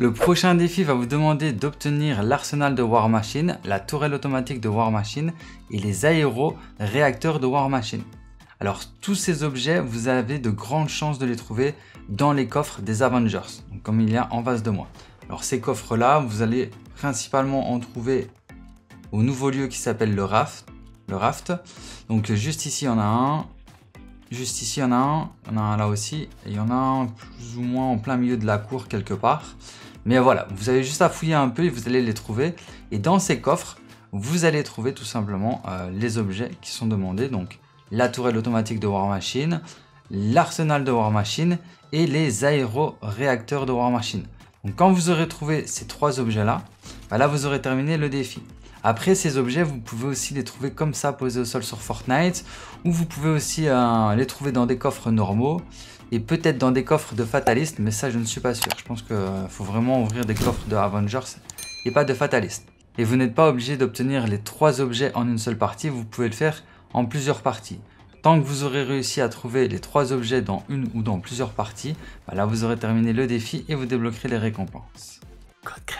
Le prochain défi va vous demander d'obtenir l'arsenal de War Machine, la tourelle automatique de War Machine et les aéroréacteurs de War Machine. Alors tous ces objets, vous avez de grandes chances de les trouver dans les coffres des Avengers, donc comme il y a en face de moi. Alors ces coffres-là, vous allez principalement en trouver au nouveau lieu qui s'appelle le Raft. Donc juste ici, on a un. Juste ici, on a un là aussi, et il y en a un plus ou moins en plein milieu de la cour quelque part. Mais voilà, vous avez juste à fouiller un peu et vous allez les trouver. Et dans ces coffres, vous allez trouver tout simplement les objets qui sont demandés. Donc la tourelle automatique de War Machine, l'arsenal de War Machine et les aéroréacteurs de War Machine. Donc quand vous aurez trouvé ces trois objets-là, bah là vous aurez terminé le défi. Après, ces objets, vous pouvez aussi les trouver comme ça, posés au sol sur Fortnite, ou vous pouvez aussi les trouver dans des coffres normaux, et peut-être dans des coffres de Fatalist, mais ça, je ne suis pas sûr. Je pense qu'il faut vraiment ouvrir des coffres de Avengers et pas de Fatalist. Et vous n'êtes pas obligé d'obtenir les trois objets en une seule partie, vous pouvez le faire en plusieurs parties. Tant que vous aurez réussi à trouver les trois objets dans une ou dans plusieurs parties, bah là, vous aurez terminé le défi et vous débloquerez les récompenses. Code créateur.